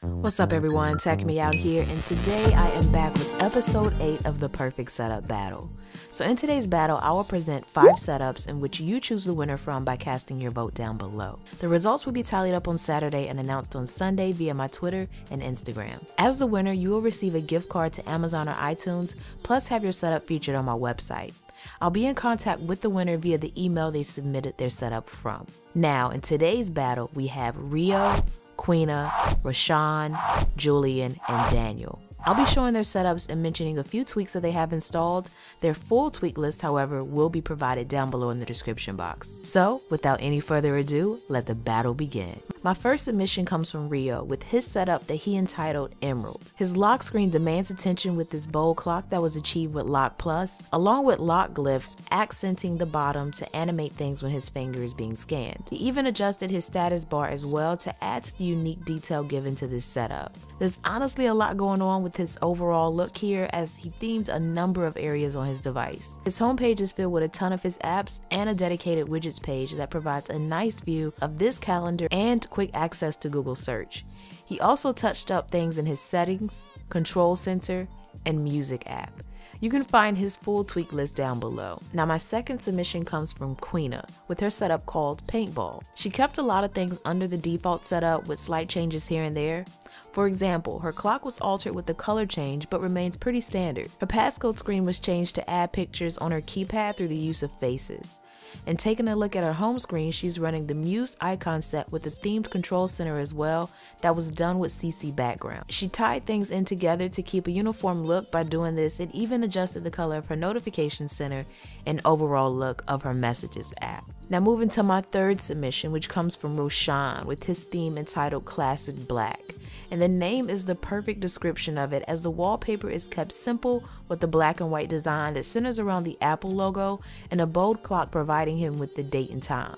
What's up everyone, Tech Me Out here, and today I am back with episode 8 of the Perfect Setup Battle. So in today's battle, I will present 5 setups in which you choose the winner from by casting your vote down below. The results will be tallied up on Saturday and announced on Sunday via my Twitter and Instagram. As the winner, you will receive a gift card to Amazon or iTunes, plus have your setup featured on my website. I'll be in contact with the winner via the email they submitted their setup from. Now, in today's battle, we have RIO, QWEENA, ROSHAN, JULIAN, and DANIEL. I'll be showing their setups and mentioning a few tweaks that they have installed. Their full tweak list, however, will be provided down below in the description box. So, without any further ado, let the battle begin. My first submission comes from RIO with his setup that he entitled Emerald. His lock screen demands attention with this bold clock that was achieved with Lock Plus, along with Lock Glyph accenting the bottom to animate things when his finger is being scanned. He even adjusted his status bar as well to add to the unique detail given to this setup. There's honestly a lot going on with his overall look here, as he themed a number of areas on his device. His homepage is filled with a ton of his apps and a dedicated widgets page that provides a nice view of this calendar and quick access to Google search. He also touched up things in his settings, control center, and music app. You can find his full tweak list down below. Now my second submission comes from QWEENA with her setup called Paintball. She kept a lot of things under the default setup with slight changes here and there. For example, her clock was altered with the color change but remains pretty standard. Her passcode screen was changed to add pictures on her keypad through the use of Faces. And taking a look at her home screen, she's running the Muse icon set with a themed control center as well that was done with CC background. She tied things in together to keep a uniform look by doing this, and even adjusted the color of her notification center and overall look of her messages app. Now moving to my third submission, which comes from ROSHAN with his theme entitled Classic Black. And the name is the perfect description of it, as the wallpaper is kept simple with the black and white design that centers around the Apple logo and a bold clock providing him with the date and time.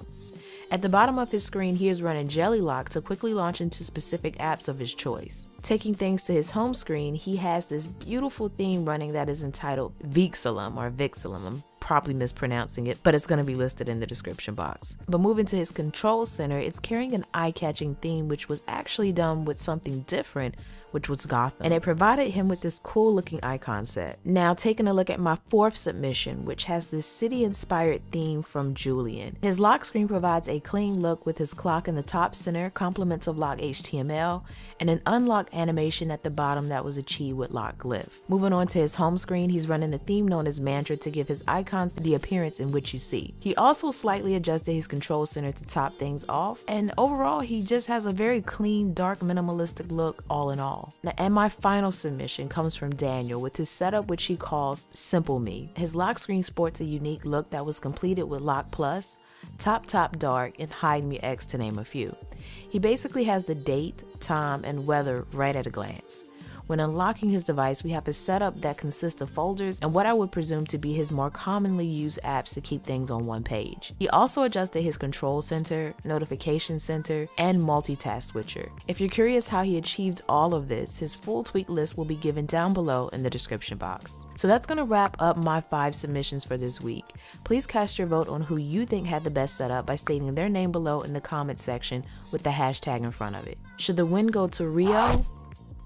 At the bottom of his screen, he is running Jelly Lock to quickly launch into specific apps of his choice. Taking things to his home screen, he has this beautiful theme running that is entitled Vexillum or Vexillum. I'm probably mispronouncing it, but it's going to be listed in the description box. But moving to his control center, it's carrying an eye-catching theme which was actually done with something different, which was Gotham, and it provided him with this cool looking icon set. Now taking a look at my fourth submission, which has this city inspired theme from Julian. His lock screen provides a clean look with his clock in the top center, complements of Lock HTML, and an unlock animation at the bottom that was achieved with Lock Glyph. Moving on to his home screen, he's running the theme known as Mantra to give his icons the appearance in which you see. He also slightly adjusted his control center to top things off, and overall he just has a very clean, dark, minimalistic look all in all. Now, and my final submission comes from Daniel with his setup, which he calls Simple Me. His lock screen sports a unique look that was completed with Lock Plus, Top Top Dark, and Hide Me X, to name a few. He basically has the date, time, and weather right at a glance. When unlocking his device, we have a setup that consists of folders and what I would presume to be his more commonly used apps to keep things on one page. He also adjusted his control center, notification center, and multitask switcher. If you're curious how he achieved all of this, his full tweak list will be given down below in the description box. So that's going to wrap up my 5 submissions for this week. Please cast your vote on who you think had the best setup by stating their name below in the comment section with the hashtag in front of it. Should the win go to RIO,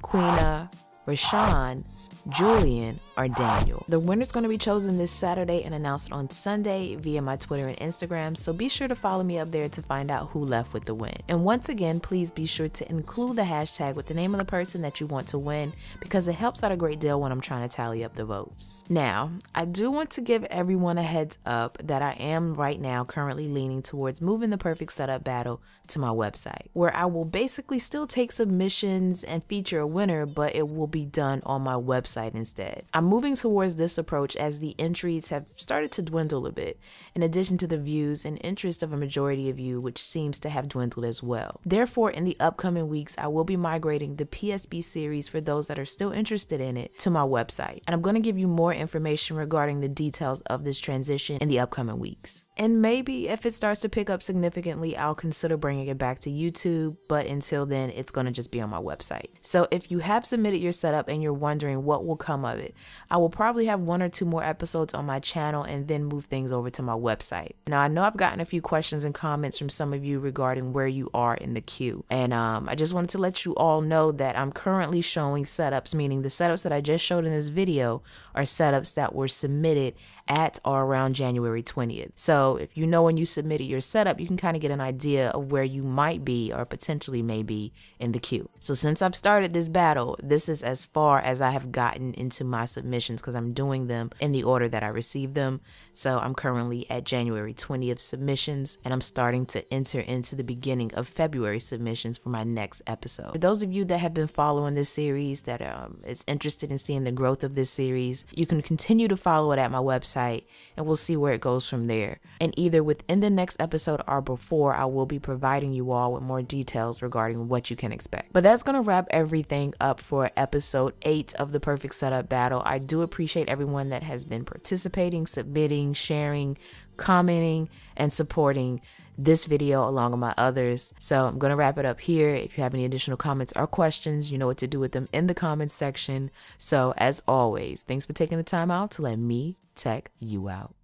QWEENA, ROSHAN, Julian, or Daniel? The winner's going to be chosen this Saturday and announced on Sunday via my Twitter and Instagram, so be sure to follow me up there to find out who left with the win. And once again, please be sure to include the hashtag with the name of the person that you want to win, because it helps out a great deal when I'm trying to tally up the votes. Now, I do want to give everyone a heads up that I am right now currently leaning towards moving the Perfect Setup Battle to my website, where I will basically still take submissions and feature a winner, but it will be done on my website instead. I'm moving towards this approach as the entries have started to dwindle a bit, in addition to the views and interest of a majority of you, which seems to have dwindled as well. Therefore, in the upcoming weeks, I will be migrating the PSB series, for those that are still interested in it, to my website, and I'm going to give you more information regarding the details of this transition in the upcoming weeks. And maybe if it starts to pick up significantly, I'll consider bringing it back to YouTube, but until then, it's going to just be on my website. So if you have submitted your setup and you're wondering what what will come of it. I will probably have 1 or 2 more episodes on my channel and then move things over to my website. Now, I know I've gotten a few questions and comments from some of you regarding where you are in the queue. And I just wanted to let you all know that I'm currently showing setups, meaning the setups that I just showed in this video are setups that were submitted at or around January 20th. So if you know when you submitted your setup, you can kind of get an idea of where you might be or potentially may be in the queue. So since I've started this battle, this is as far as I have gotten into my submissions because I'm doing them in the order that I received them. So I'm currently at January 20th submissions, and I'm starting to enter into the beginning of February submissions for my next episode. For those of you that have been following this series, that is interested in seeing the growth of this series, you can continue to follow it at my website and we'll see where it goes from there. And either within the next episode or before, I will be providing you all with more details regarding what you can expect. But that's going to wrap everything up for episode 8 of the Perfect Setup Battle. I do appreciate everyone that has been participating, submitting, sharing, commenting, and supporting this video along with my others. So I'm going to wrap it up here. If you have any additional comments or questions, you know what to do with them in the comments section. So as always, thanks for taking the time out to let me tech you out.